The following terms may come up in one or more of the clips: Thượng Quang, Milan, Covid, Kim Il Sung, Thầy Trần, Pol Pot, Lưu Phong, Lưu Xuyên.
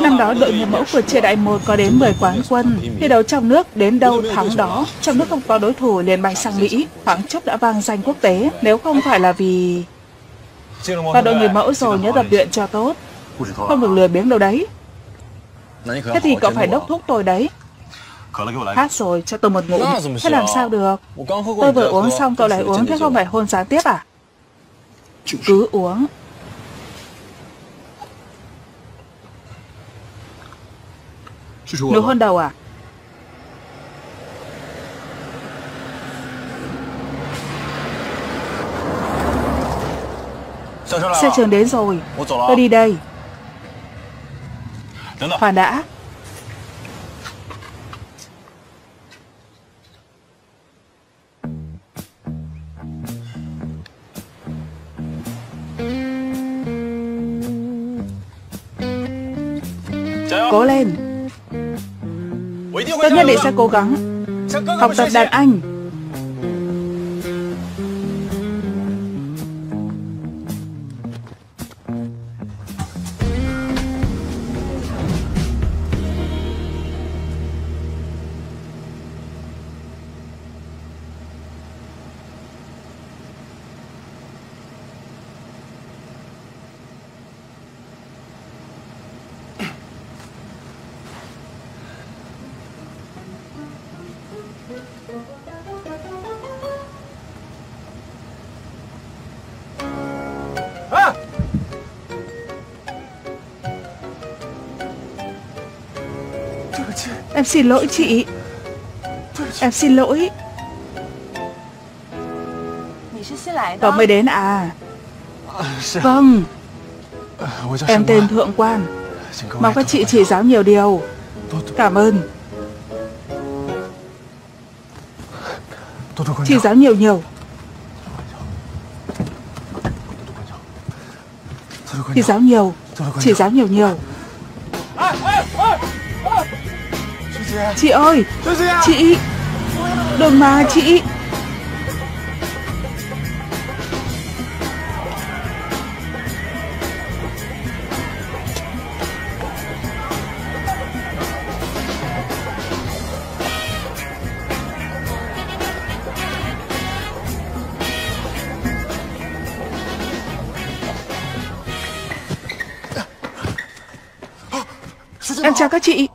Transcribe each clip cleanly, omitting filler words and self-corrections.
Năm đó đội người mẫu của triều đại một có đến 10 quán quân, thi đấu trong nước đến đâu thắng đó, trong nước không có đối thủ liền bay sang Mỹ, thoáng chốc đã vang danh quốc tế. Nếu không phải là vì vào đội người mẫu rồi nhớ tập luyện cho tốt, không được lười biếng đâu đấy. Thế thì cậu phải đốc thúc tôi đấy. Hát rồi cho tôi một ngụm. Thế làm sao được? Tôi vừa uống xong cậu lại uống, thế không phải hôn gián tiếp à? Cứ uống. Nụ hôn đầu à? Xe trường đến rồi, tôi đi đây. Khoan đã. Cố lên. Tôi nhất định sẽ cố gắng học tập đàn anh. Em xin lỗi chị. Em xin lỗi. Cậu mới đến à? Vâng. Em tên Thượng Quang. Mong các chị chỉ giáo nhiều điều. Cảm ơn. Chỉ giáo nhiều nhiều. Chỉ giáo nhiều. Chỉ giáo nhiều nhiều. Chị ơi, chị đừng mà chị. Em chào các chị.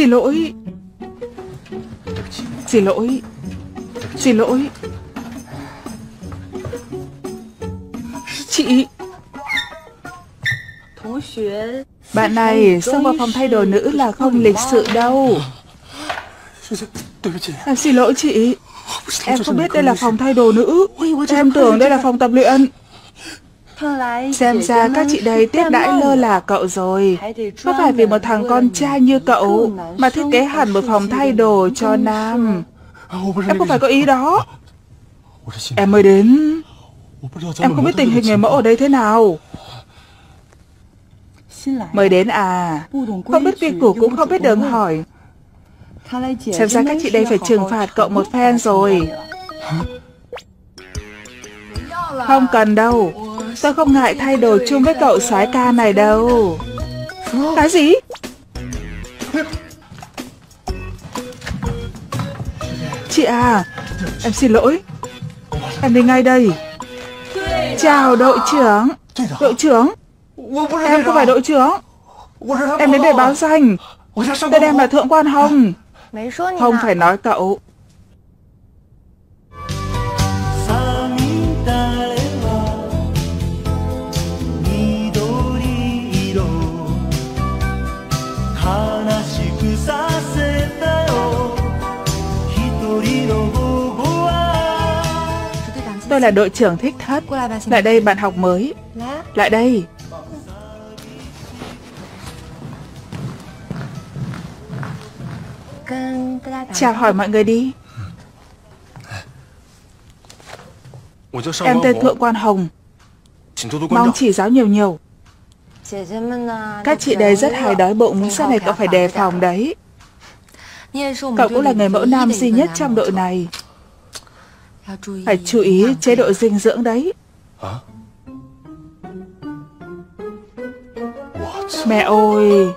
Xin lỗi. Xin lỗi. Xin lỗi. Chị. Bạn này xông vào phòng thay đồ nữ là không lịch sự đâu. Em xin lỗi chị. Em không biết đây là phòng thay đồ nữ. Em tưởng đây là phòng tập luyện. Xem ra các chị đây tiếp đãi lơ là cậu rồi. Có phải vì một thằng con trai như cậu mà thiết kế hẳn một phòng thay đồ cho nam? Em không phải có ý đó. Em mới đến. Em không biết tình hình người mẫu ở đây thế nào. Mới đến à? Không biết quy củ cũng không biết đường hỏi. Xem ra các chị đây phải trừng phạt cậu một phen rồi. Không cần đâu. Tôi không ngại thay đồ chung với cậu soái ca này đâu. Cái gì? Chị à, em xin lỗi. Em đi ngay đây. Chào đội trưởng. Đội trưởng? Em không phải đội trưởng. Em đến để báo danh. Tên em là Thượng Quan Hồng. Không phải nói cậu. Hãy subscribe Tôi là đội trưởng thích thất. Lại đây bạn học mới. Lại đây. Chào hỏi mọi người đi. Em tên Thượng Quan Hồng, mong chỉ giáo nhiều nhiều. Các chị đây rất hay đói bụng, sau này cậu phải đề phòng đấy. Cậu cũng là người mẫu nam duy nhất trong đội này. Phải chú ý chế độ dinh dưỡng đấy. Mẹ ơi.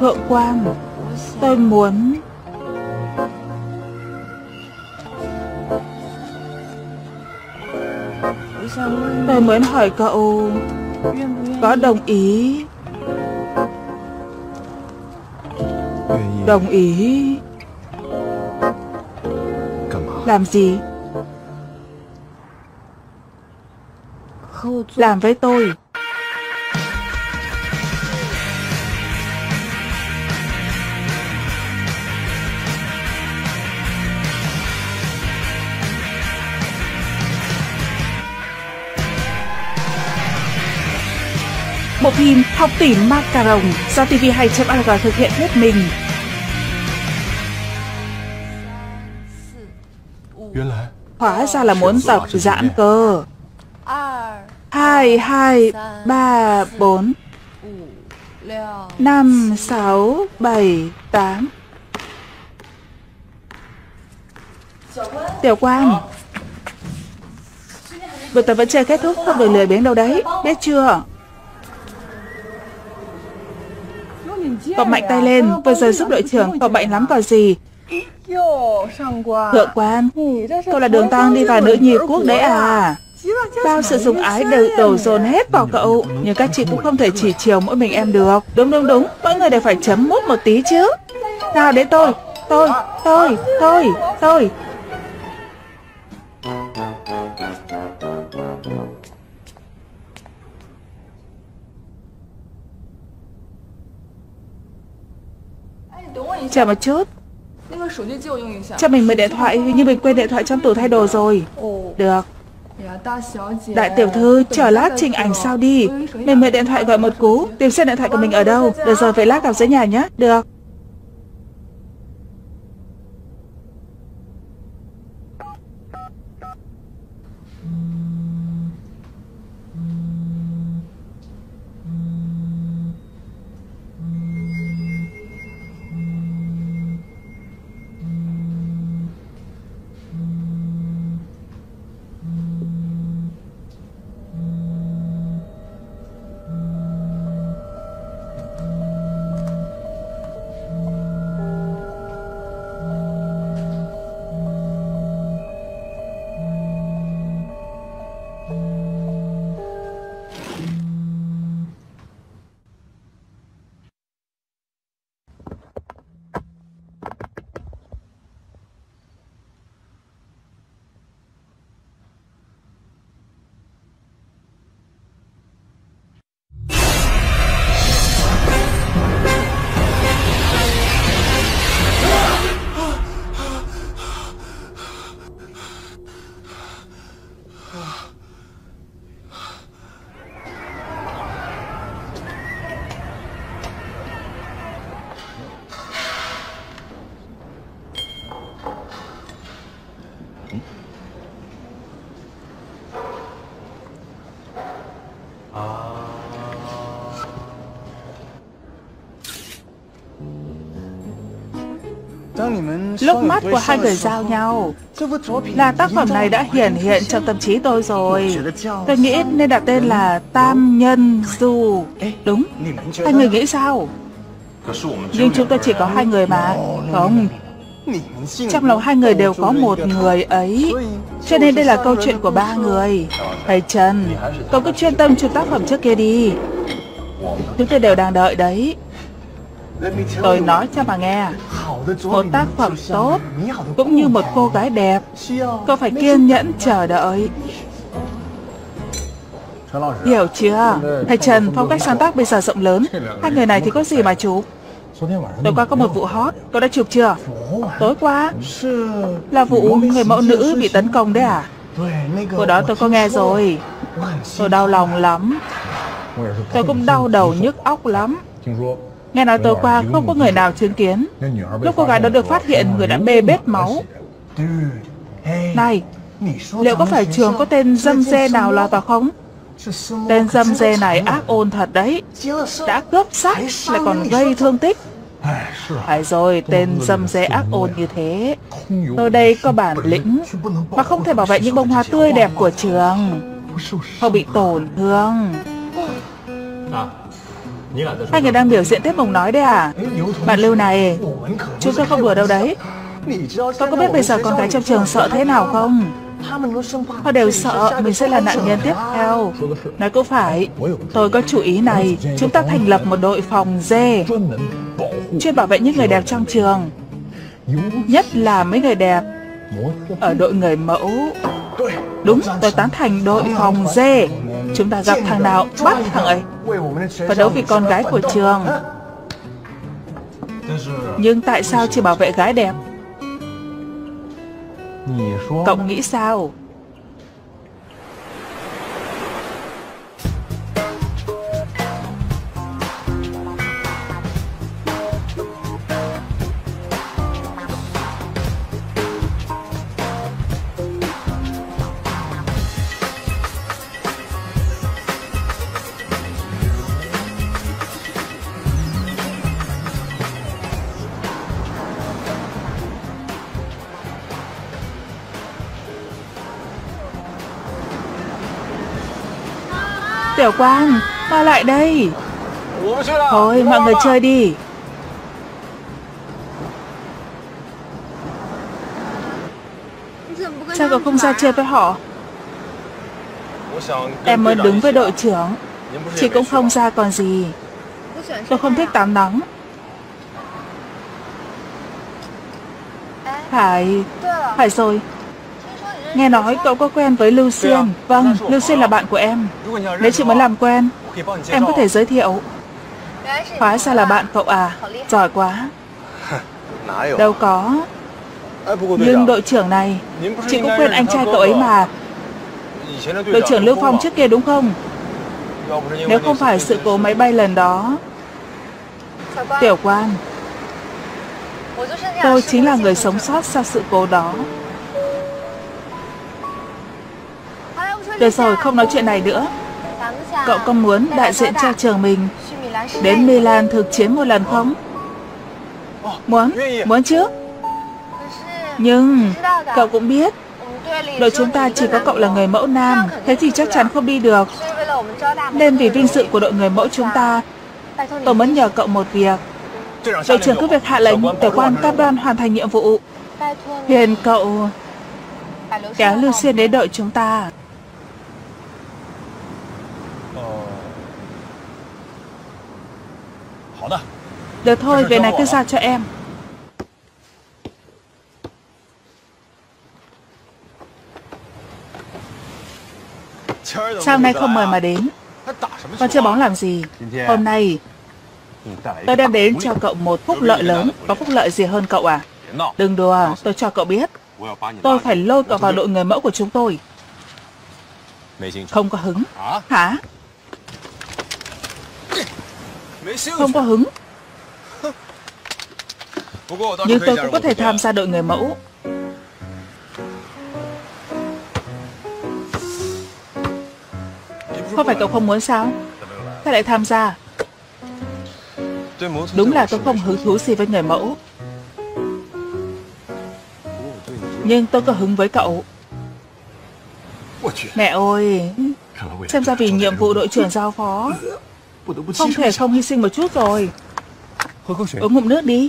Thượng Quang, tôi muốn... Tôi muốn hỏi cậu có đồng ý... Đồng ý... Làm gì? Làm với tôi. Bộ phim Học tỷ Macaron do TV2.org thực hiện hết mình. Hóa ra là muốn tập giãn cơ. 2, 2, 3, 4 5, 6, 7, 8. Tiểu Quang, buổi tập vẫn chưa kết thúc, không được lười biếng đâu đấy, biết chưa? Cậu mạnh tay lên, vừa rồi giúp đội trưởng, cậu mạnh lắm còn gì. Thượng Quan, cậu là đường tăng đi vào nữ nhi quốc đấy à? Bao sự dùng ái đều đổ dồn hết vào cậu. Nhưng các chị cũng không thể chỉ chiều mỗi mình em được. Đúng đúng đúng, mọi người đều phải chấm mút một tí chứ. Nào đến tôi. Chờ một chút, cho mình mượn điện thoại, hình như mình quên điện thoại trong tủ thay đồ rồi. Được. Đại tiểu thư, chờ lát trình ảnh sao đi. Mình mượn điện thoại gọi một cú, tìm xem điện thoại của mình ở đâu. Được rồi, vậy lát gặp dưới nhà nhé. Được. Lúc mắt của hai người giao nhau là tác phẩm này đã hiển hiện trong tâm trí tôi rồi. Tôi nghĩ nên đặt tên là Tam Nhân Du. Đúng, hai người nghĩ sao? Nhưng chúng tôi chỉ có hai người mà. Không, trong lòng hai người đều có một người ấy. Cho nên đây là câu chuyện của ba người. Thầy Trần, cậu cứ chuyên tâm chụp tác phẩm trước kia đi. Chúng tôi đều đang đợi đấy. Tôi nói cho bà nghe, một tác phẩm tốt cũng như một cô gái đẹp, cô phải kiên nhẫn chờ đợi. Hiểu chưa? Thầy Trần, phong cách sáng tác bây giờ rộng lớn. Hai người này thì có gì mà chụp? Tối qua có một vụ hot, cậu đã chụp chưa? Tối qua? Là vụ người mẫu nữ bị tấn công đấy à? Hồi đó tôi có nghe rồi. Tôi đau lòng lắm. Tôi cũng đau đầu nhức óc lắm. Nghe nói tối qua không có người nào chứng kiến. Lúc cô gái đó được phát hiện, người đã bê bết máu. Này, liệu có phải trường có tên dâm dê nào lọt vào không? Tên dâm dê này ác ôn thật đấy. Đã cướp xác lại còn gây thương tích. Phải rồi, tên dâm dê ác ôn như thế. Tôi đây có bản lĩnh mà không thể bảo vệ những bông hoa tươi đẹp của trường không bị tổn thương. Hai người đang biểu diễn tiết mục nói đấy à? Bạn Lưu này, chúng tôi không đùa đâu đấy. Cậu có biết bây giờ con gái trong trường sợ thế nào không? Họ đều sợ mình sẽ là nạn nhân tiếp theo. Nói cũng phải, tôi có chủ ý này. Chúng ta thành lập một đội phòng dê, chuyên bảo vệ những người đẹp trong trường, nhất là mấy người đẹp ở đội người mẫu. Đúng, tôi tán thành đội phòng dê. Chúng ta gặp thằng nào bắt thằng ấy, và đấu vì con gái của trường. Nhưng tại sao chỉ bảo vệ gái đẹp? Cậu nghĩ sao? Tiểu Quang, qua lại đây. Thôi, mọi người chơi đi. Sao cậu không ra chơi với họ? Em mới đứng với đội trưởng. Chị cũng không ra còn gì. Tôi không thích tắm nắng. Phải rồi. Nghe nói cậu có quen với Lưu Xuyên. Vâng, Lưu Xuyên là bạn của em. Nếu chị muốn làm quen, em có thể giới thiệu. Hóa ra là bạn cậu à? Giỏi quá. Đâu có. Nhưng đội trưởng này, chị cũng quen anh trai cậu ấy mà. Đội trưởng Lưu Phong trước kia đúng không? Nếu không phải sự cố máy bay lần đó. Tiểu Quang, tôi chính là người sống sót sau sự cố đó. Được rồi, không nói chuyện này nữa. Cậu có muốn đại diện cho trường mình đến Milan thực chiến một lần không? Muốn chứ. Nhưng cậu cũng biết, đội chúng ta chỉ có cậu là người mẫu nam, thế thì chắc chắn không đi được. Nên vì vinh dự của đội người mẫu chúng ta, tôi muốn nhờ cậu một việc. Đội trưởng cứ việc hạ lệnh, Tiểu Quan cam đoan hoàn thành nhiệm vụ. Phiền cậu kéo Lưu Xuyên đến đội chúng ta. Được thôi, về này cứ giao cho em. Sao hôm nay không mời mà đến? Con chơi bóng làm gì? Hôm nay tôi đem đến cho cậu một phúc lợi lớn. Có phúc lợi gì hơn cậu à? Đừng đùa, tôi cho cậu biết. Tôi phải lôi cậu vào đội người mẫu của chúng tôi. Không có hứng. Hả? Không có hứng. Nhưng tôi cũng có thể tham gia đội người mẫu. Không phải cậu không muốn sao? Sao lại tham gia? Đúng là tôi không hứng thú gì với người mẫu. Nhưng tôi có hứng với cậu. Mẹ ơi, xem ra vì nhiệm vụ đội trưởng giao phó, không thể không hy sinh một chút rồi. Uống ngụm nước đi.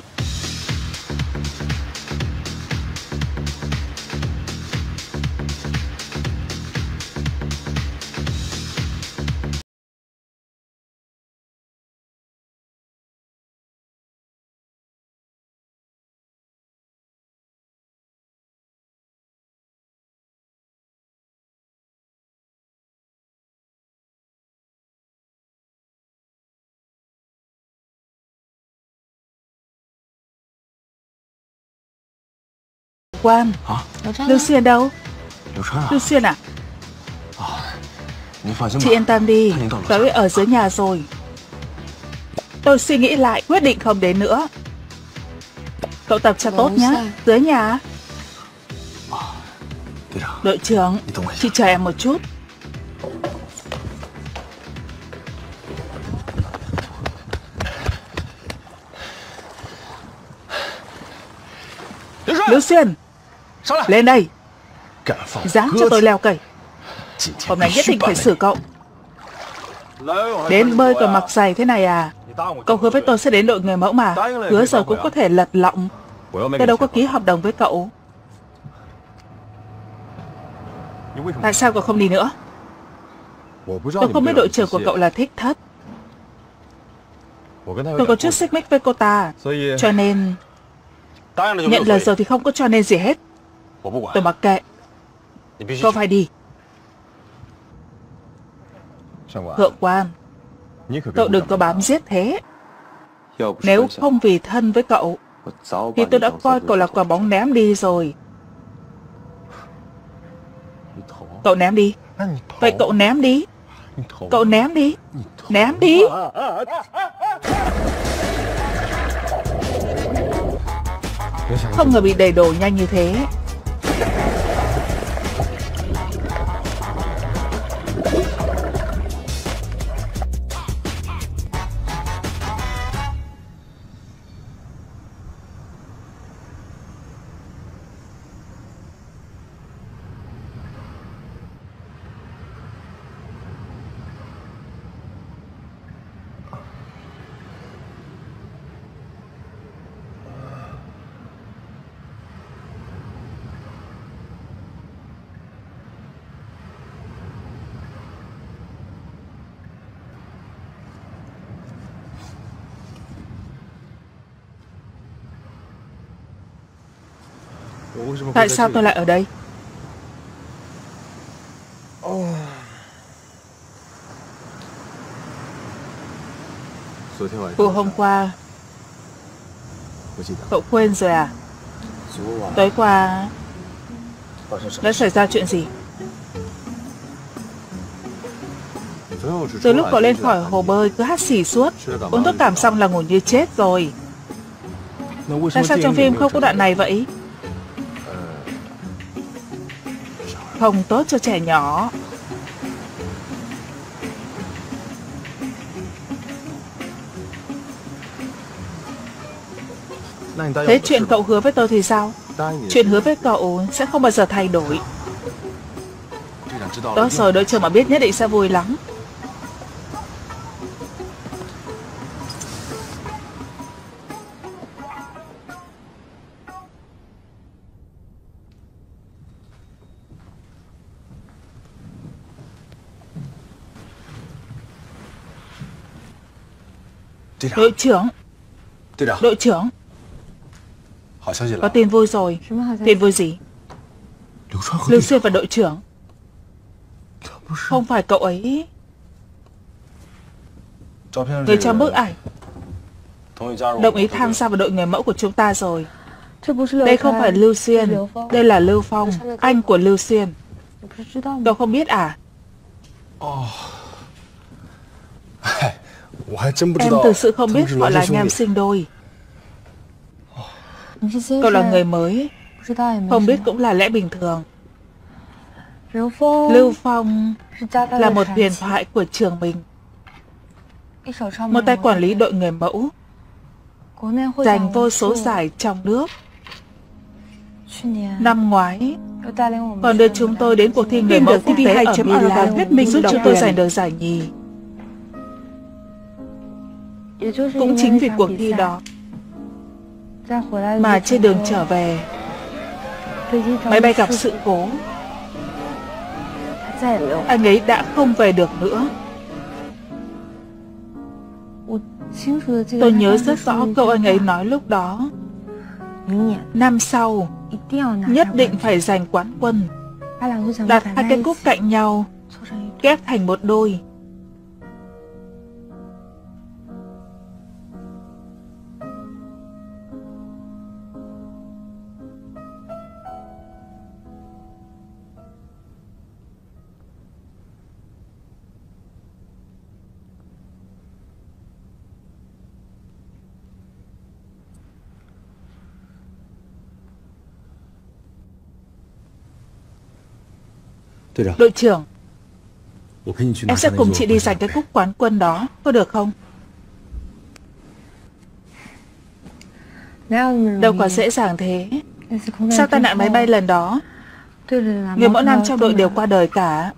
Quang, Lưu Xuyên đâu? Lưu Xuyên à? Chị yên tâm đi, tới ở dưới nhà rồi. Tôi suy nghĩ lại, quyết định không đến nữa. Cậu tập cho tốt nhé, dưới nhà. Đội trưởng, chị chờ em một chút. Lưu Xuyên, lên đây. Dám cho tôi leo cây. Hôm nay nhất định phải xử cậu. Đến bơi còn mặc giày thế này à? Cậu hứa với tôi sẽ đến đội người mẫu mà. Hứa giờ cũng có thể lật lọng. Tôi đâu có ký hợp đồng với cậu. Tại sao cậu không đi nữa? Tôi không biết đội trưởng của cậu là thích thất. Tôi có chút xích mích với cô ta, cho nên... Nhận lời rồi thì không có cho nên gì hết. Tôi mặc kệ. Cậu phải đi. Thượng Quang, cậu đừng có bám giết thế. Nếu không vì thân với cậu thì tôi đã coi cậu là quả bóng ném đi rồi. Cậu ném đi. Vậy cậu ném đi. Cậu ném đi. Ném đi. Không ngờ bị đẩy đổ nhanh như thế. Tại sao tôi lại ở đây? Vụ hôm qua cậu quên rồi à? Tối qua đã xảy ra chuyện gì? Từ lúc cậu lên khỏi hồ bơi cứ hắt xì suốt, uống thuốc cảm xong là ngủ như chết rồi. Tại sao trong phim không có đoạn này vậy? Không tốt cho trẻ nhỏ. Thế chuyện cậu hứa với tôi thì sao? Chuyện hứa với cậu sẽ không bao giờ thay đổi. Tốt rồi, đội trưởng mà biết nhất định sẽ vui lắm. Đội trưởng. Đội trưởng, có tin vui rồi. Tin vui gì? Lưu Xuyên và đội trưởng. Không phải cậu ấy. Người trong bức ảnh đồng ý tham gia vào đội người mẫu của chúng ta rồi. Đây không phải Lưu Xuyên, đây là Lưu Phong, anh của Lưu Xuyên. Cậu không biết à? Em thực sự không biết họ là anh em sinh đôi. Cậu là người mới, không biết cũng là lẽ bình thường. Lưu Phong là một huyền thoại của trường mình. Một tay quản lý đội người mẫu, giành vô số giải trong nước. Năm ngoái còn đưa chúng tôi đến cuộc thi người mẫu quốc tế ở Milan, giúp chúng tôi giành được giải nhì. Cũng chính vì cuộc thi đó mà trên đường trở về, máy bay gặp sự cố. Anh ấy đã không về được nữa. Tôi nhớ rất rõ câu anh ấy nói lúc đó: năm sau nhất định phải giành quán quân, đặt hai cái cúp cạnh nhau, ghép thành một đôi. Đội trưởng, em sẽ cùng chị đi giành cái cúp quán quân đó, có được không? Đâu có dễ dàng thế. Sau tai nạn máy bay lần đó, người mỗi năm trong đội đều qua đời cả.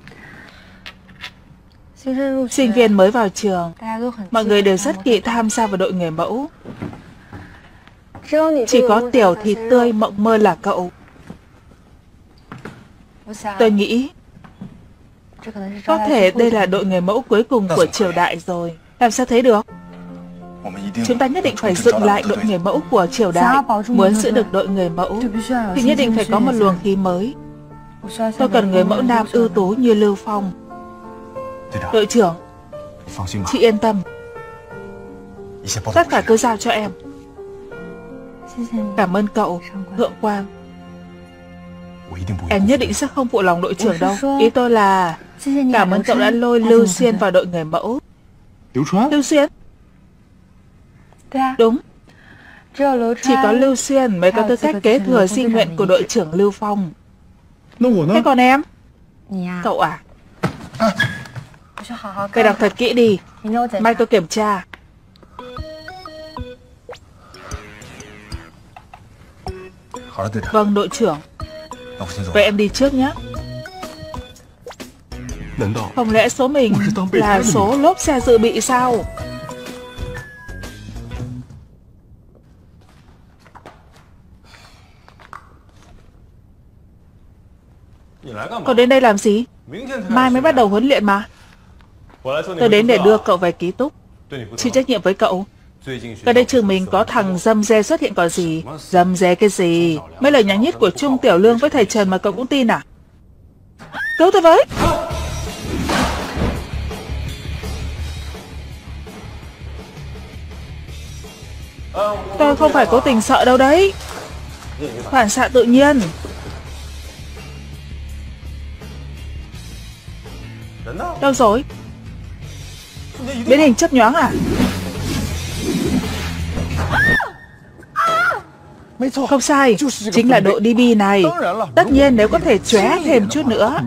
Sinh viên mới vào trường, mọi người đều rất kỵ tham gia vào đội người mẫu. Chỉ có Tiểu Thịt Tươi mộng mơ là cậu. Tôi nghĩ có thể đây là đội người mẫu cuối cùng của triều đại rồi. Làm sao thế được? Chúng ta nhất định phải dựng lại đội người mẫu của triều đại. Muốn giữ được đội người mẫu thì nhất định phải có một luồng khí mới. Tôi cần người mẫu nam ưu tú như Lưu Phong. Đội trưởng, chị yên tâm. Tất cả cứ giao cho em. Cảm ơn cậu, Thượng Quang. Em nhất định sẽ không phụ lòng đội trưởng đâu. Ý tôi là cảm ơn cậu đã lôi Lưu Xuyên vào đội người mẫu. Lưu Xuyên? Đúng. Chỉ có Lưu Xuyên mới có tư cách kế thừa di nguyện của đội trưởng Lưu Phong. Thế còn em? Cậu à? Phải đọc thật kỹ đi, mai tôi kiểm tra. Vâng, đội trưởng. Vậy em đi trước nhé. Không lẽ số mình là số lốp xe dự bị sao? Cậu đến đây làm gì? Mai mới bắt đầu huấn luyện mà. Tôi đến để đưa cậu về ký túc, chịu trách nhiệm với cậu. Gần đây trường mình có thằng dâm dê xuất hiện còn gì. Dâm dê cái gì? Mấy lời nhắn nhít của Trung Tiểu Lương với thầy Trần mà cậu cũng tin à? Cứu tôi với! Tôi không phải cố tình sợ đâu đấy. Phản xạ tự nhiên. Đâu rồi? Biến hình chớp nhoáng à? Không sai, chính là độ DB này. Tất nhiên nếu có thể chóe thêm chút nữa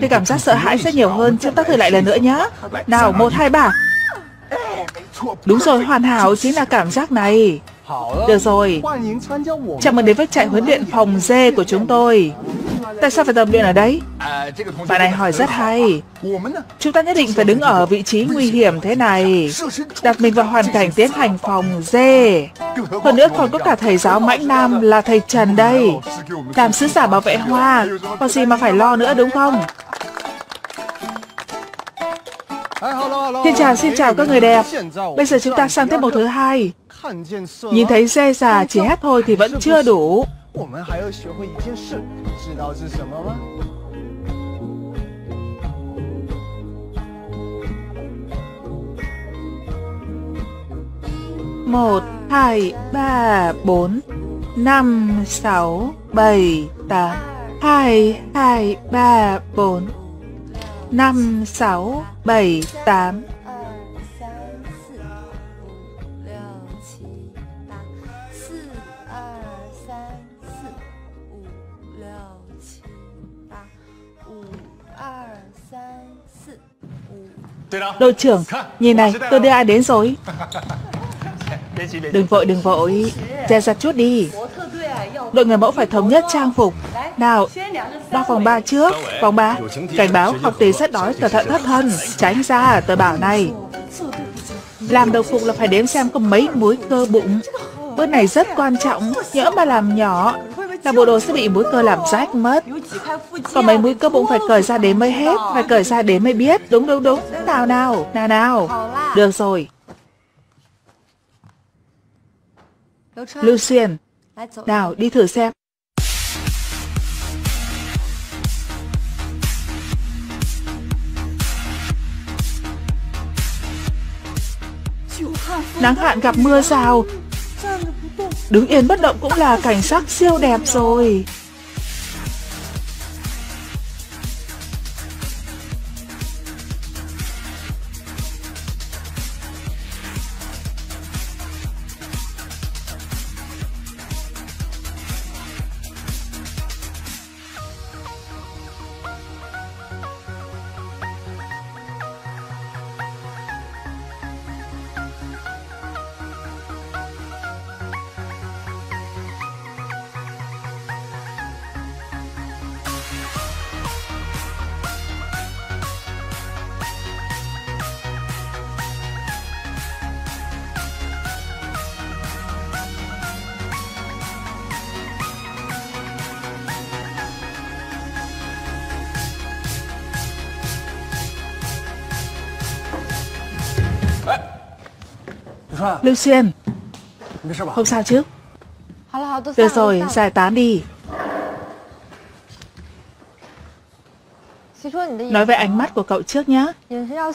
thì cảm giác sợ hãi sẽ nhiều hơn. Chúng ta thử lại lần nữa nhé. Nào, 1, 2, 3. Đúng rồi, hoàn hảo chính là cảm giác này. Được rồi, chào mừng đến với trại huấn luyện phòng D của chúng tôi. Tại sao phải tập luyện ở đấy? Bạn này hỏi rất hay. Chúng ta nhất định phải đứng ở vị trí nguy hiểm thế này, đặt mình vào hoàn cảnh tiến hành phòng D. Hơn nữa còn có cả thầy giáo Mãnh Nam là thầy Trần đây, làm sứ giả bảo vệ hoa. Còn gì mà phải lo nữa, đúng không? Xin chào các người đẹp. Bây giờ chúng ta sang tiết mục thứ hai. Nhìn thấy dê già chỉ hét thôi thì vẫn chưa đủ. Một, hai, ba, bốn, năm, sáu, bảy, tám. 2, 2, 3, 4 5, 6, 7, 8. Đội trưởng, nhìn này, tôi đưa ai đến rồi? Đừng vội. Dè dặt chút đi. Đội người mẫu phải thống nhất trang phục. Nào, đo vòng 3 trước. Vòng 3. Cảnh báo, học tỷ rất đói, cẩn thận thất thân. Tránh ra, tôi bảo này. Làm đầu phục là phải đếm xem có mấy múi cơ bụng. Bước này rất quan trọng. Nhỡ mà làm nhỏ là bộ đồ sẽ bị múi cơ làm rách mất. Còn mấy múi cơ bụng phải cởi ra đến mới hết. Phải cởi ra đến mới biết. Đúng. Nào. Được rồi. Lưu Xuyên, nào đi thử xem. Nắng hạn gặp mưa rào, đứng yên bất động cũng là cảnh sắc siêu đẹp rồi. Lưu Xuyên, không sao chứ? Được rồi, giải tán đi. Nói về ánh mắt của cậu trước nhé.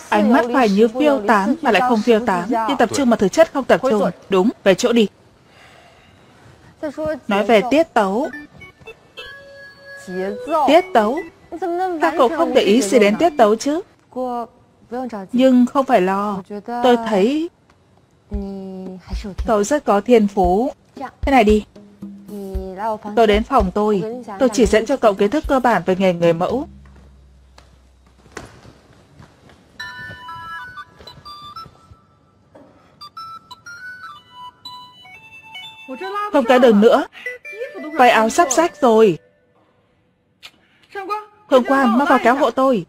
Ánh mắt phải như phiêu tán mà lại không phiêu tán, nhưng tập trung mà thực chất không tập trung. Đúng, về chỗ đi. Nói về tiết tấu. Tiết tấu? Các cậu không để ý gì đến tiết tấu chứ? Nhưng không phải lo. Tôi thấy cậu rất có thiên phú. Thế này đi, cậu đến phòng tôi chỉ dẫn cho cậu kiến thức cơ bản về nghề người mẫu. Không cái đường nữa, váy áo sắp rách rồi. Thượng Quang, mau vào kéo hộ tôi.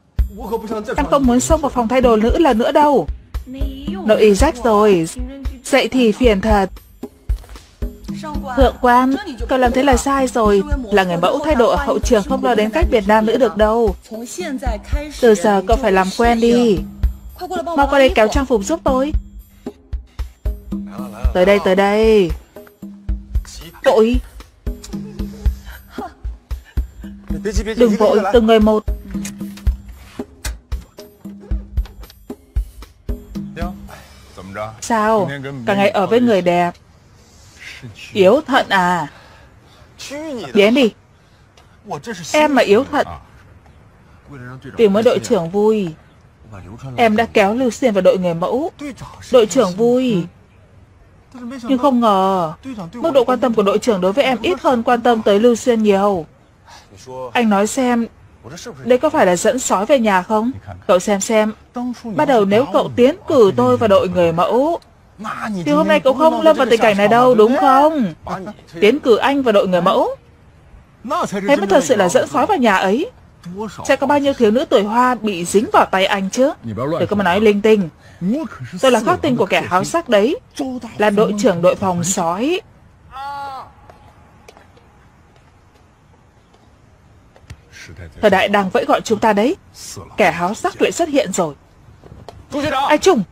Em không muốn xông vào phòng thay đồ nữ lần nữa đâu. Nội y rách rồi, dậy thì phiền thật. Thượng Quang, cậu làm thế là sai rồi. Là người mẫu thay đồ ở hậu trường không lo đến cách biệt nam nữ được đâu. Từ giờ cậu phải làm quen đi. Mau qua đây kéo trang phục giúp tôi. Tới đây, tới đây. Vội. Đừng vội, từng người một. Sao? Cả ngày ở với người đẹp, yếu thận à? Biến đi. Em mà yếu thận, vì mới đội trưởng vui, em đã kéo Lưu Xuyên vào đội người mẫu. Đội trưởng vui. Nhưng không ngờ, mức độ quan tâm của đội trưởng đối với em ít hơn quan tâm tới Lưu Xuyên nhiều. Anh nói xem, đây có phải là dẫn sói về nhà không? Cậu xem, bắt đầu nếu cậu tiến cử tôi vào đội người mẫu, thì hôm nay cậu không lâm vào tình cảnh này đâu, đúng không? Tiến cử anh vào đội người mẫu, thế mới thật sự là dẫn sói vào nhà ấy. Sẽ có bao nhiêu thiếu nữ tuổi hoa bị dính vào tay anh chứ? Đừng có mà nói linh tinh. Tôi là khắc tinh của kẻ háo sắc đấy, là đội trưởng đội phòng sói. Thời đại đang vẫy gọi chúng ta đấy. Kẻ háo sắc lại xuất hiện rồi. Anh Trung,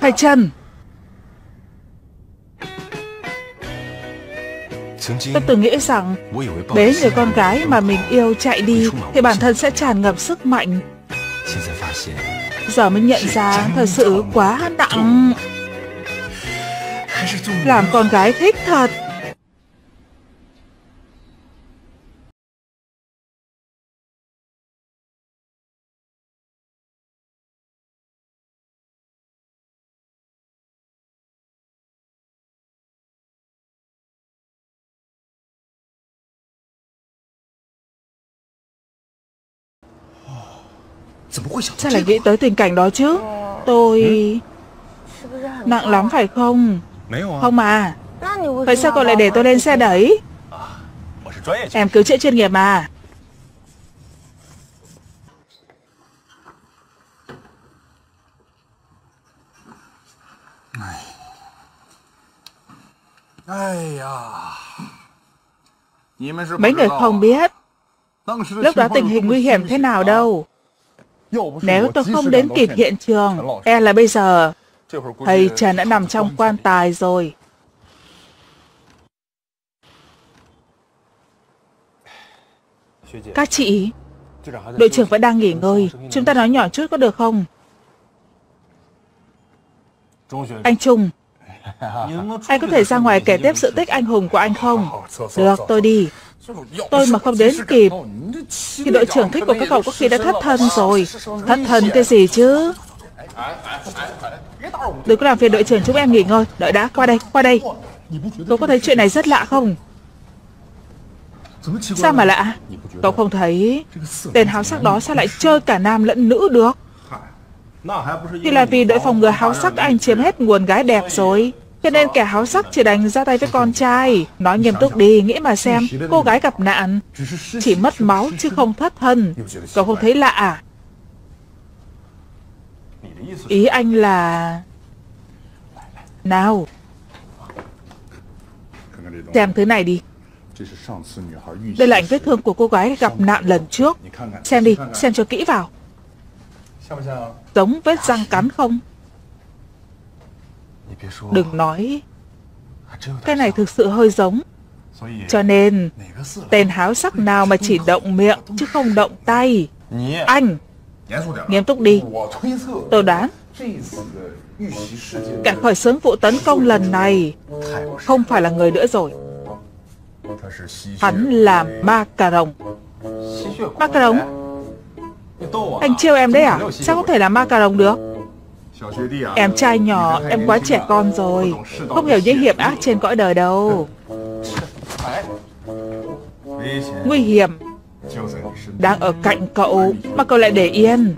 Thầy Trần, tôi từng nghĩ rằng bế người con gái mà mình yêu chạy đi thì bản thân sẽ tràn ngập sức mạnh. Giờ mới nhận ra thật sự quá nặng. Làm con gái thích thật. Sao lại nghĩ tới tình cảnh đó chứ? Tôi... Nặng lắm phải không? Không à. Vậy sao cậu lại để tôi lên xe đấy? Em cứu chữa chuyên nghiệp mà. Mấy người không biết lúc đó tình hình nguy hiểm thế nào đâu. Nếu tôi không đến kịp hiện trường, e là bây giờ thầy Trần đã nằm trong quan tài rồi. Các chị, đội trưởng vẫn đang nghỉ ngơi. Chúng ta nói nhỏ chút có được không? Anh Trung, anh có thể ra ngoài kể tiếp sự tích anh hùng của anh không? Được, tôi đi. Tôi mà không đến kịp thì đội trưởng thích của các cậu có khi đã thất thân rồi. Thất thân cái gì chứ? Đừng có làm phiền đội trưởng chúng em nghỉ ngơi. Đợi đã, qua đây, qua đây. Cậu có thấy chuyện này rất lạ không? Sao mà lạ? Cậu không thấy tên háo sắc đó sao lại chơi cả nam lẫn nữ được? Thì là vì đội phòng ngừa háo sắc anh chiếm hết nguồn gái đẹp rồi. Cho nên kẻ háo sắc chỉ đành ra tay với con trai. Nói nghiêm túc đi, nghĩ mà xem. Cô gái gặp nạn chỉ mất máu chứ không thất thân. Cậu không thấy lạ à? Ý anh là... Nào, xem thứ này đi. Đây là ảnh vết thương của cô gái gặp nạn lần trước. Xem đi, xem cho kỹ vào. Giống vết răng cắn không? Đừng nói. Cái này thực sự hơi giống. Cho nên tên háo sắc nào mà chỉ động miệng chứ không động tay. Anh, nghiêm túc đi. Tôi đoán kẻ khởi xướng vụ tấn công lần này không phải là người nữa rồi. Hắn là ma cà rồng. Ma cà rồng? Anh trêu em đấy à? Sao có thể là ma cà rồng được? Em trai nhỏ, em quá trẻ con rồi, không hiểu những hiểm ác trên cõi đời đâu. Nguy hiểm đang ở cạnh cậu mà cậu lại để yên.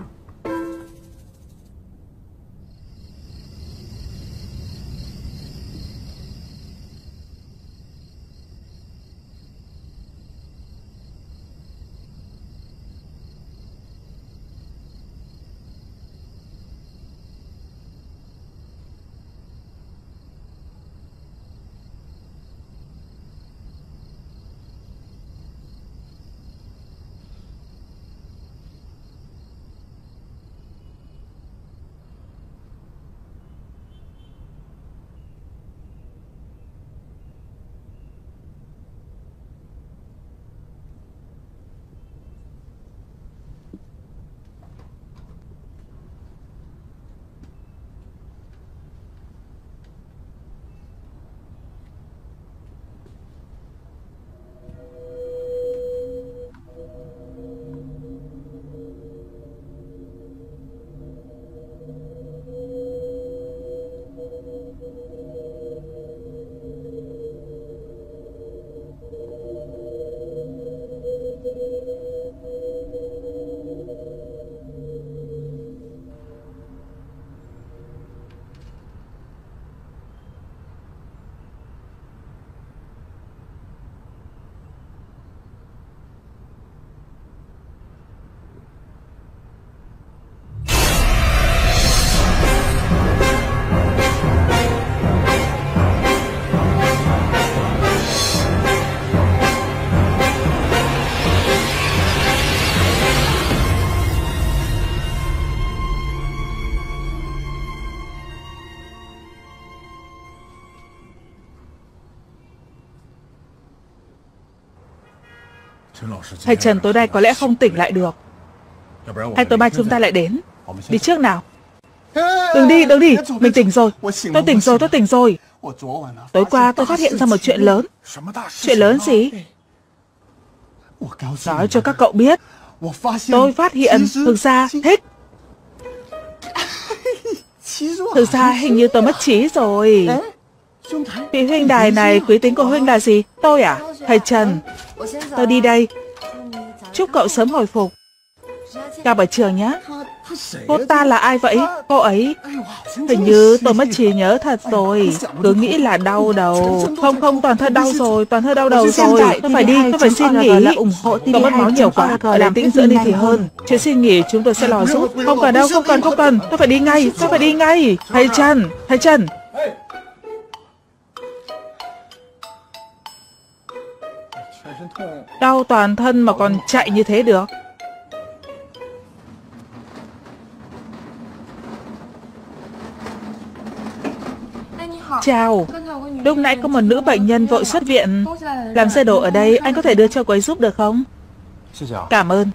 Thầy Trần tối nay có lẽ không tỉnh lại được. Hay tối mai chúng ta lại đến. Đi trước nào. Đừng đi, đừng đi. Mình tỉnh rồi. Tôi tỉnh rồi, tôi tỉnh rồi. Tối qua tôi phát hiện ra một chuyện lớn. Chuyện lớn gì? Nói cho các cậu biết. Tôi phát hiện thực ra thích. Thực ra hình như tôi mất trí rồi. Vị huynh đài này, quý tính của huynh là gì? Tôi à? Thầy Trần, tôi đi đây. Chúc cậu sớm hồi phục. Chào bà trường nhé. Cô ta là ai vậy? Cô ấy hình như tôi mất trí nhớ thật rồi. Cứ nghĩ là đau đầu. Không không, toàn thân đau rồi, toàn thân đau đầu rồi. Tôi phải đi, tôi phải xin nghỉ. Là ủng hộ tôi mất máu nhiều quá, làm tĩnh dưỡng đi thì hơn. Chuyện xin nghỉ chúng tôi sẽ lo giúp. Không cần đâu, không cần, không cần. Tôi phải đi ngay, tôi phải đi ngay. Thầy Trần, thầy Trần. Đau toàn thân mà còn chạy như thế được. Chào, lúc nãy có một nữ bệnh nhân vội xuất viện. Làm sơ đồ ở đây, anh có thể đưa cho cô ấy giúp được không? Cảm ơn.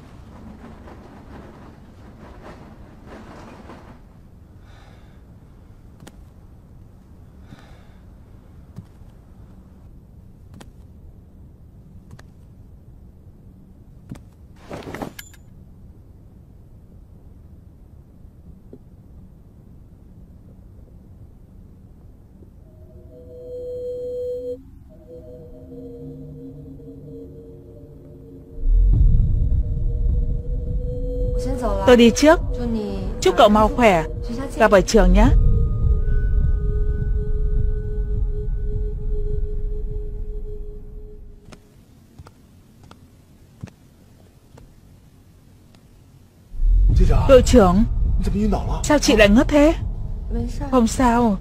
Tôi đi trước. Chúc cậu mau khỏe. Gặp ở trường nhé. Đội trưởng, sao chị lại ngất thế? Không sao.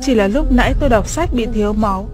Chỉ là lúc nãy tôi đọc sách bị thiếu máu.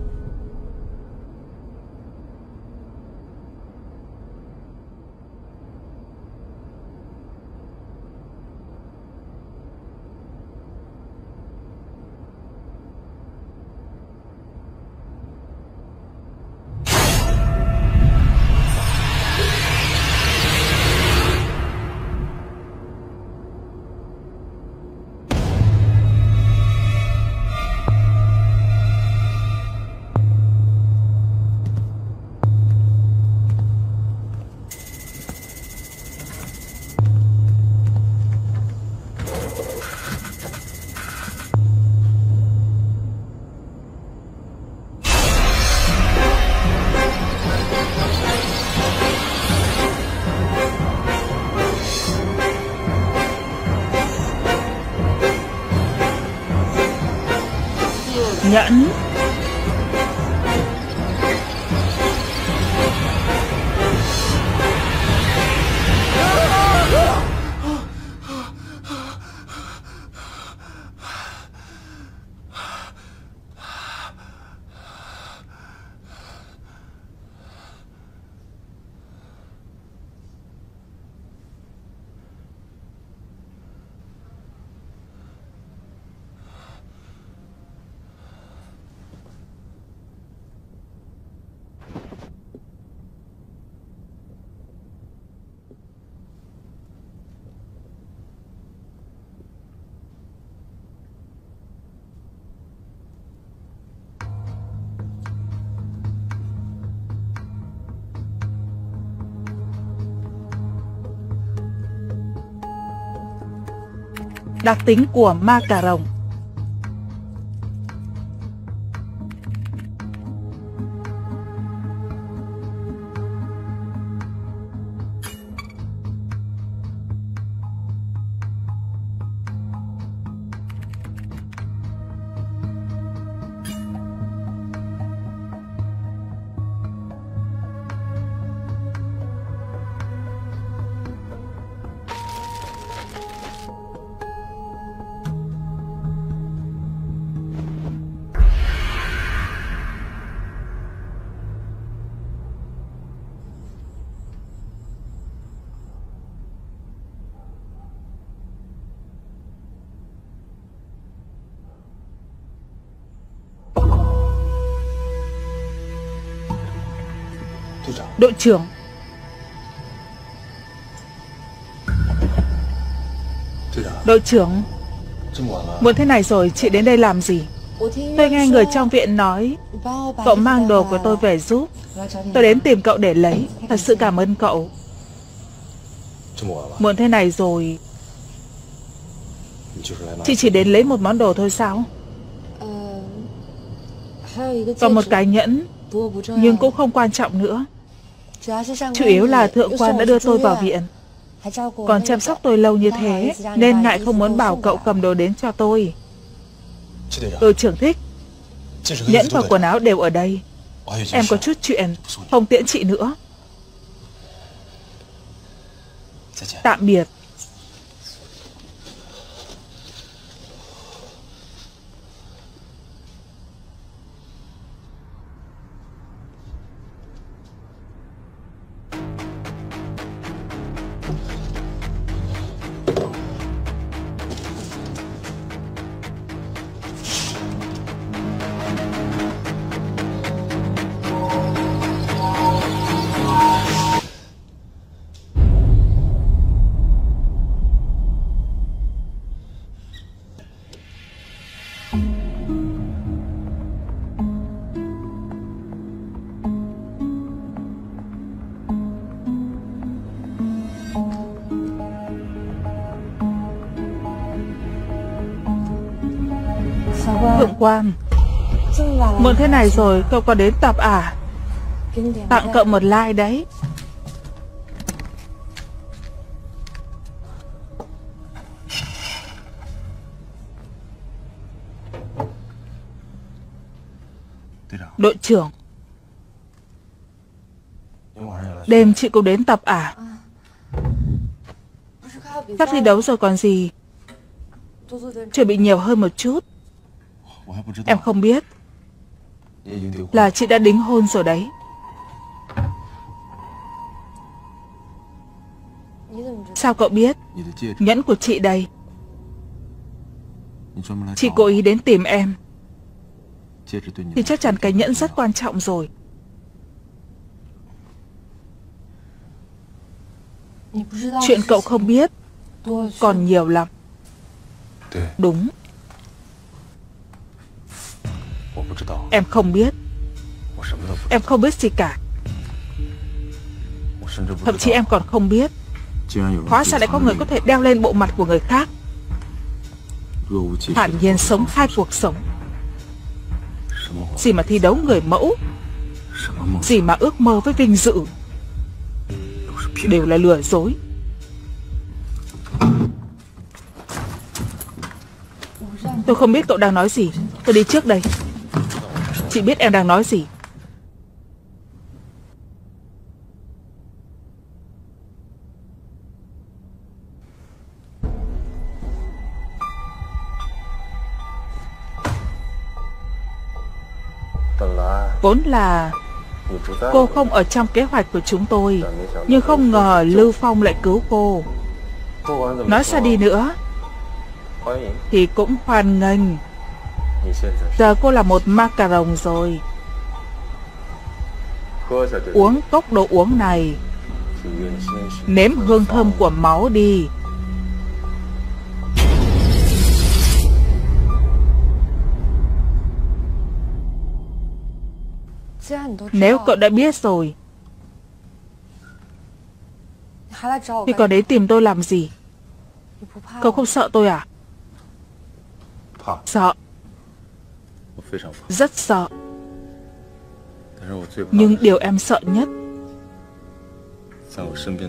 Nhẫn. Đặc tính của ma cà rồng. Đội trưởng, đội trưởng, muộn thế này rồi chị đến đây làm gì? Tôi nghe người trong viện nói cậu mang đồ của tôi về giúp. Tôi đến tìm cậu để lấy. Thật sự cảm ơn cậu. Muộn thế này rồi chị chỉ đến lấy một món đồ thôi sao? Còn một cái nhẫn, nhưng cũng không quan trọng nữa. Chủ yếu là Thượng Quang đã đưa tôi vào viện. còn chăm sóc tôi lâu như thế nên ngài không muốn bảo cậu cầm đồ đến cho tôi. Tôi trưởng thích, nhẫn và quần áo đều ở đây. Em có chút chuyện không tiễn chị nữa. Tạm biệt. Thượng Quang, muộn thế này rồi cậu có đến tập à? Tặng cậu một like đấy. Đội trưởng, đêm chị cũng đến tập à? Sắp thi đấu rồi còn gì, chuẩn bị nhiều hơn một chút. Em không biết là chị đã đính hôn rồi đấy. Sao cậu biết? Nhẫn của chị đây. Chị cố ý đến tìm em thì chắc chắn cái nhẫn rất quan trọng rồi. Chuyện cậu không biết còn nhiều lắm. Đúng. Em không biết. Em không biết gì cả. Thậm chí em còn không biết hóa ra lại có người có thể đeo lên bộ mặt của người khác, thản nhiên sống hai cuộc sống. Gì mà thi đấu người mẫu, gì mà ước mơ với vinh dự, đều là lừa dối. Tôi không biết cậu đang nói gì. Tôi đi trước đây. Chị biết em đang nói gì. Vốn là cô không ở trong kế hoạch của chúng tôi, nhưng không ngờ Lưu Phong lại cứu cô. Nói xa đi nữa thì cũng hoan nghênh. Giờ cô là một ma cà rồng rồi. Uống cốc đồ uống này, nếm hương thơm của máu đi. Nếu cậu đã biết rồi thì còn đến tìm tôi làm gì? Cậu không sợ tôi à? Sợ, rất sợ. Nhưng điều em sợ nhất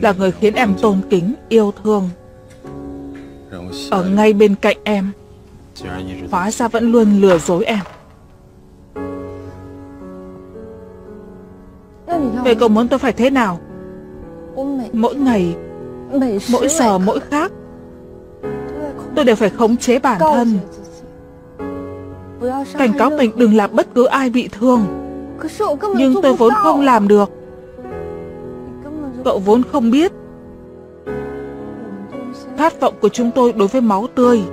là người khiến em tôn kính, yêu thương, ở ngay bên cạnh em, hóa ra vẫn luôn lừa dối em. Vậy cậu muốn tôi phải thế nào? Mỗi ngày, mỗi giờ, mỗi khác, tôi đều phải khống chế bản thân, cảnh cáo mình đừng làm bất cứ ai bị thương. Nhưng tôi vốn không làm được. Cậu vốn không biết. Khát vọng của chúng tôi đối với máu tươi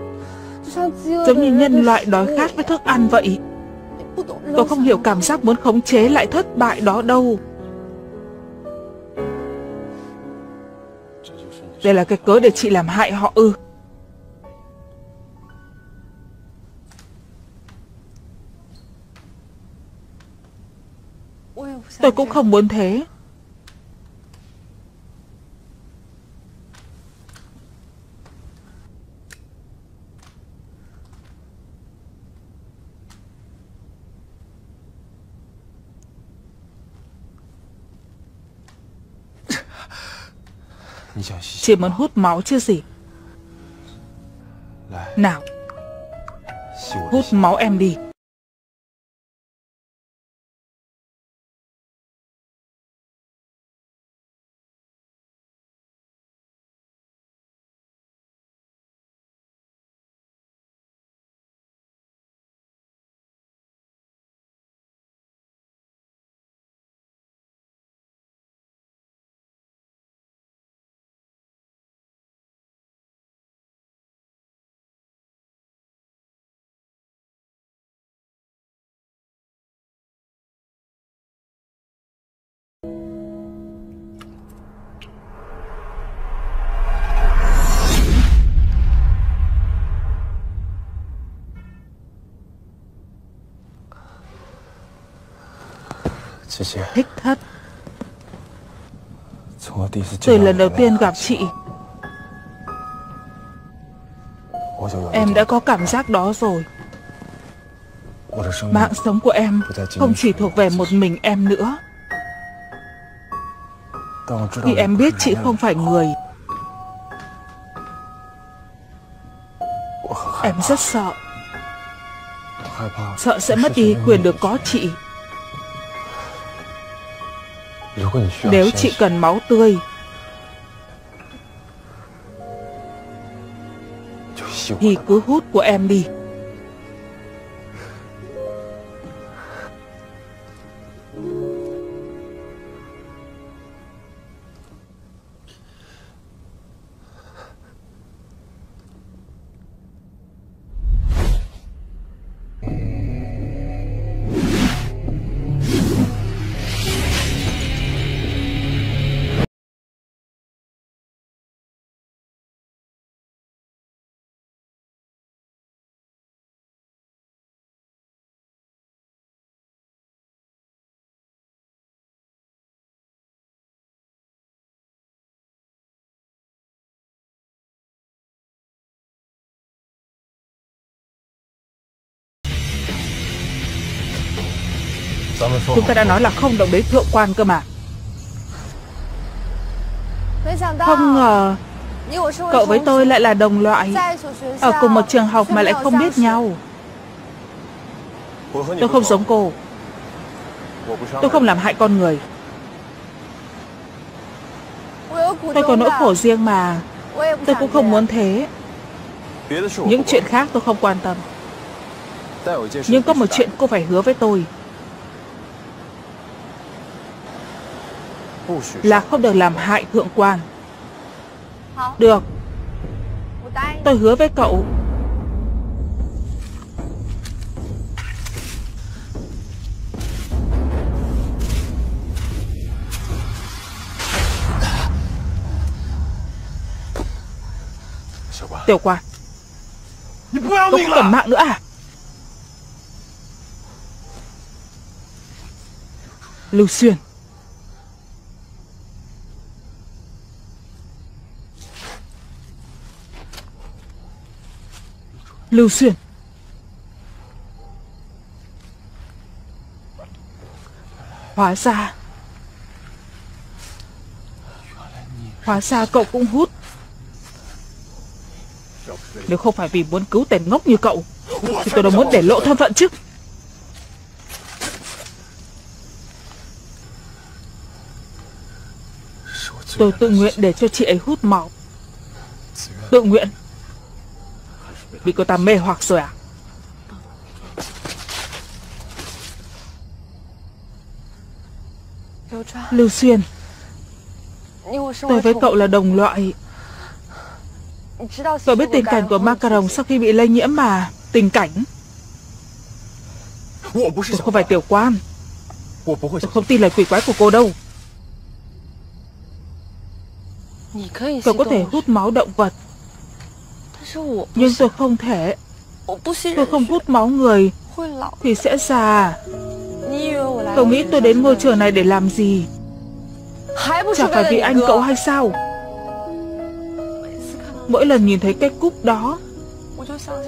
giống như nhân loại đói khát với thức ăn vậy. Cậu không hiểu cảm giác muốn khống chế lại thất bại đó đâu. Đây là cái cớ để chị làm hại họ ư? Tôi cũng không muốn thế. Chỉ muốn hút máu chứ gì. Nào, hút máu em đi. Thích thật. Từ lần đầu tiên gặp chị, em đã có cảm giác đó rồi. Mạng sống của em không chỉ thuộc về một mình em nữa. Khi em biết chị không phải người, em rất sợ. Sợ sẽ mất đi quyền được có chị. Nếu chị cần máu tươi, thì cứ hút của em đi. Chúng ta đã nói là không động đến Thượng Quan cơ mà. Không ngờ cậu với tôi lại là đồng loại, ở cùng một trường học mà lại không biết nhau. Tôi không giống cô. Tôi không làm hại con người. Tôi có nỗi khổ riêng mà. Tôi cũng không muốn thế. Những chuyện khác tôi không quan tâm. Nhưng có một chuyện cô phải hứa với tôi, là không được làm hại Thượng Quang. Được, tôi hứa với cậu. Tiểu Quang, cậu cũng cầm mạng nữa à? Lưu Xuyên, Lưu Xuyên, hóa ra cậu cũng hút. Nếu không phải vì muốn cứu tên ngốc như cậu, thì tôi đâu muốn để lộ thân phận chứ. Tôi tự nguyện để cho chị ấy hút máu. Tự nguyện. Bị cô ta mê hoặc rồi à? Lưu Xuyên, tôi với cậu là đồng loại. Cậu biết tình cảnh của Macaron sau khi bị lây nhiễm mà. Tình cảnh. Tôi không phải Tiểu Quan. Tôi không tin lời quỷ quái của cô đâu. Cậu có thể hút máu động vật, nhưng tôi không thể. Tôi không hút máu người thì sẽ già. Cậu nghĩ tôi đến ngôi trường này để làm gì? Chẳng phải vì anh cậu hay sao? Mỗi lần nhìn thấy cái cúp đó,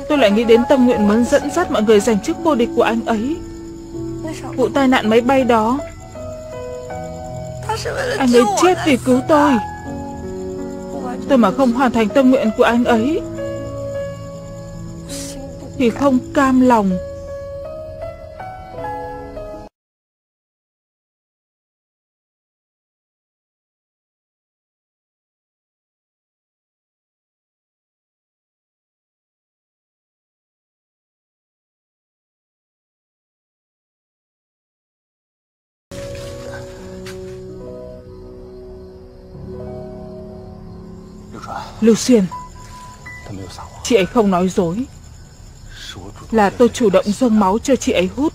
tôi lại nghĩ đến tâm nguyện muốn dẫn dắt mọi người giành chức vô địch của anh ấy. Vụ tai nạn máy bay đó, anh ấy chết vì cứu tôi. Tôi mà không hoàn thành tâm nguyện của anh ấy thì không cam lòng. Lưu Xuyên, chị ấy không nói dối. Là tôi chủ động dâng máu cho chị ấy hút.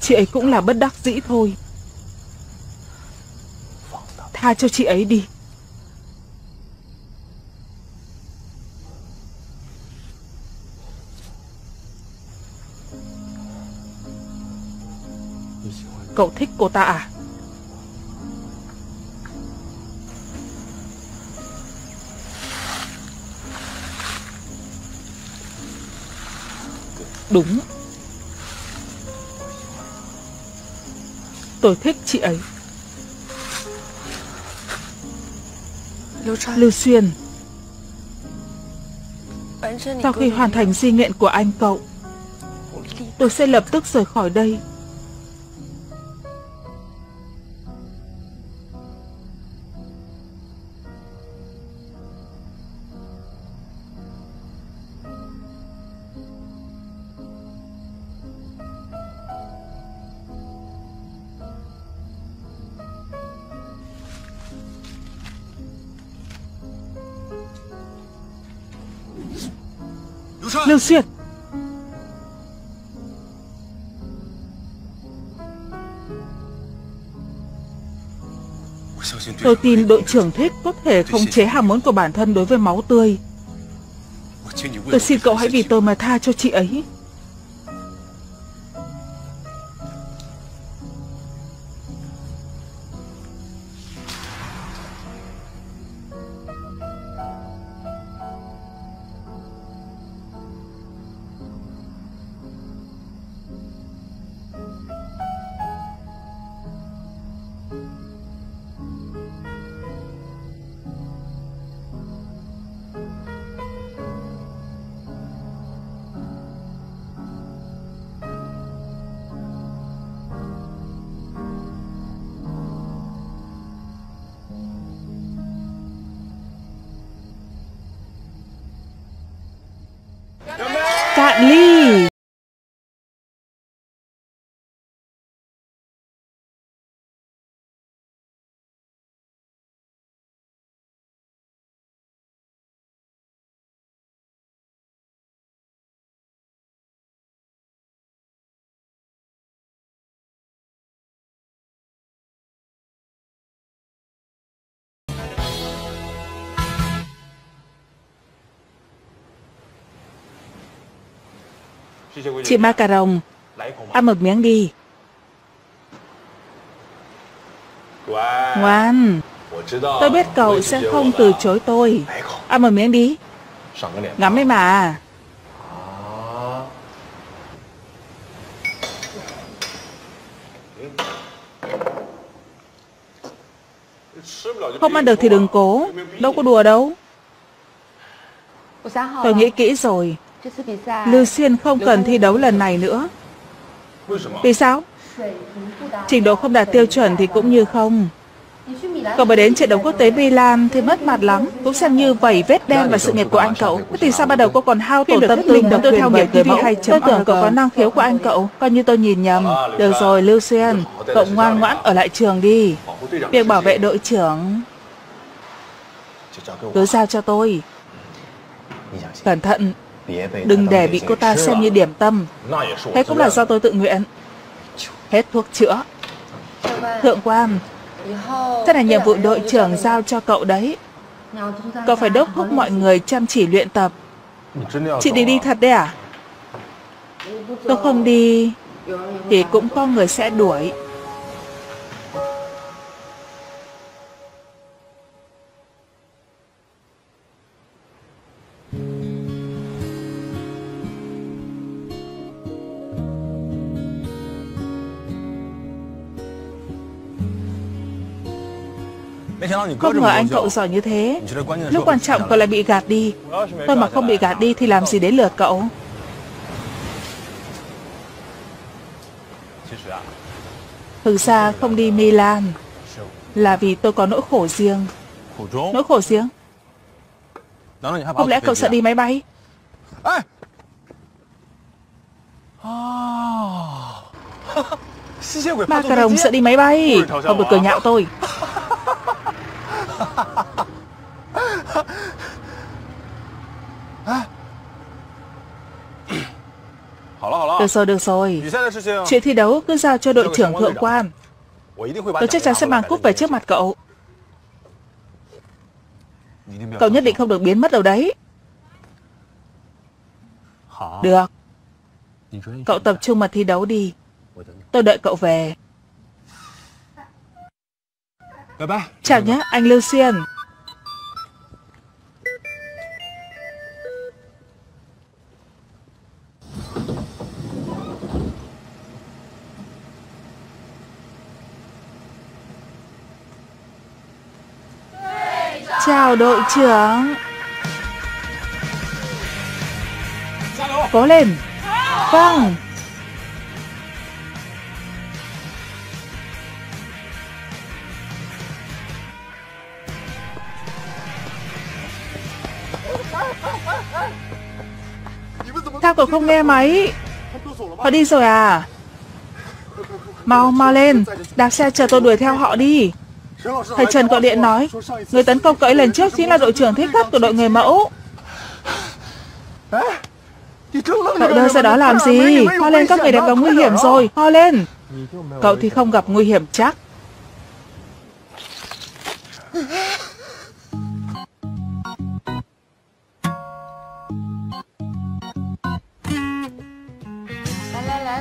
Chị ấy cũng là bất đắc dĩ thôi. Tha cho chị ấy đi. Cậu thích cô ta à? Đúng. Tôi thích chị ấy. Lưu Xuyên, sau khi hoàn thành di nguyện của anh cậu, tôi sẽ lập tức rời khỏi đây. Lưu Xuyên, tôi tin đội trưởng thích có thể khống chế ham muốn của bản thân đối với máu tươi. Tôi xin cậu hãy vì tôi mà tha cho chị ấy. Cạn ly. Chị Ma Cà Rồng, ăn một miếng đi. Ngoan, tôi biết cậu sẽ không từ chối tôi. Ăn một miếng đi. Ngắm ấy mà. Không ăn được thì đừng cố. Đâu có đùa đâu. Tôi nghĩ kỹ rồi. Lưu Xuyên không cần thi đấu lần này nữa. Vì sao? Trình độ không đạt tiêu chuẩn thì cũng như không. Cậu mà đến trận đấu quốc tế Milan thì mất mặt lắm. Cũng xem như vẩy vết đen vào sự nghiệp của anh cậu. Thì sao ban đầu cậu còn hao tổn tâm tư tôi theo nghiệp TV hay chấm? Tôi tưởng cậu có năng khiếu của anh cậu, coi như tôi nhìn nhầm. Được rồi Lưu Xuyên, cậu ngoan ngoãn ở lại trường đi. Việc bảo vệ đội trưởng cứ giao cho tôi. Cẩn thận, đừng để bị cô ta xem như điểm tâm. Thế cũng là do tôi tự nguyện. Hết thuốc chữa. Thượng Quang, thế là nhiệm vụ đội trưởng giao cho cậu đấy. Cậu phải đốc thúc mọi người chăm chỉ luyện tập. Chị định đi thật đấy à? Tôi không đi thì cũng có người sẽ đuổi. Không ngờ anh cậu giỏi như thế. Lúc quan trọng cậu lại bị gạt đi. Tôi mà không bị gạt đi thì làm gì đến lượt cậu. Thực ra không đi Milan là vì tôi có nỗi khổ riêng. Nỗi khổ riêng? Không lẽ cậu sợ đi máy bay? Ma cà rồng sợ đi máy bay. Ông đừng cười nhạo tôi. Được rồi, được rồi. Chuyện thi đấu cứ giao cho đội trưởng Thượng Quang. Tôi chắc chắn sẽ mang cúp về trước mặt cậu. Cậu nhất định không được biến mất đâu đấy. Được. Cậu tập trung mà thi đấu đi. Tôi đợi cậu về. Chào nhé, anh Lưu Xuyên. Chào đội trưởng. Cố lên. Vâng. Sao cậu không nghe máy? Họ đi rồi à? Mau mau lên, đạp xe chờ tôi đuổi theo họ đi. Thầy Trần gọi điện nói người tấn công cậu lần trước chính là đội trưởng thích khách của đội người mẫu. Cậu đưa ra đó làm gì? Ho lên, các người đã gặp nguy hiểm rồi. Ho lên. Cậu thì không gặp nguy hiểm chắc.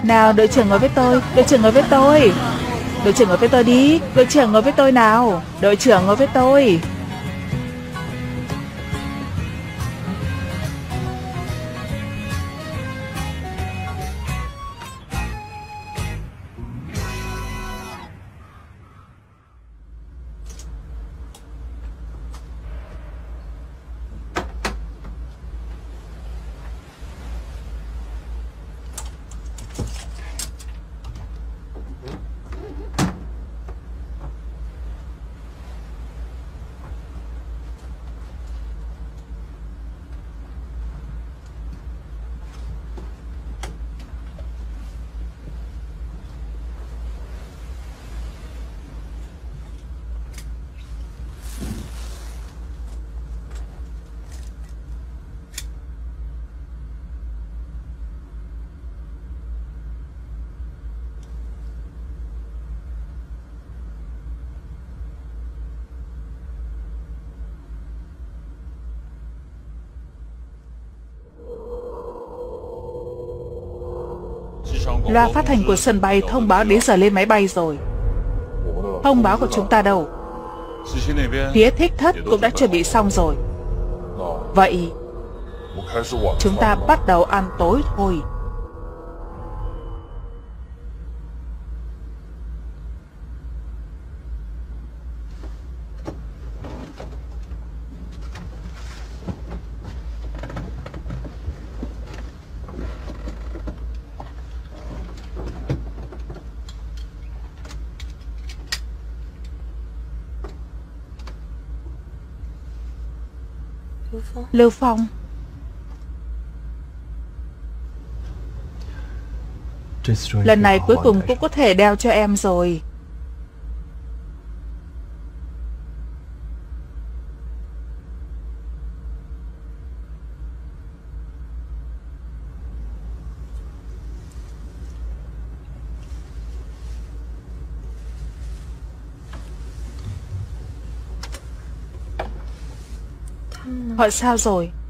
Nào, đội trưởng ngồi với tôi. Đội trưởng ngồi với tôi. Đội trưởng ngồi với tôi đi. Đội trưởng ngồi với tôi nào. Đội trưởng ngồi với tôi. Loa phát hành của sân bay thông báo đến giờ lên máy bay rồi. Thông báo của chúng ta đâu? Phía thích thất cũng đã chuẩn bị xong rồi. Vậy chúng ta bắt đầu ăn tối thôi. Lưu Phong, lần này cuối cùng cũng có thể đeo cho em rồi. Họ sao rồi?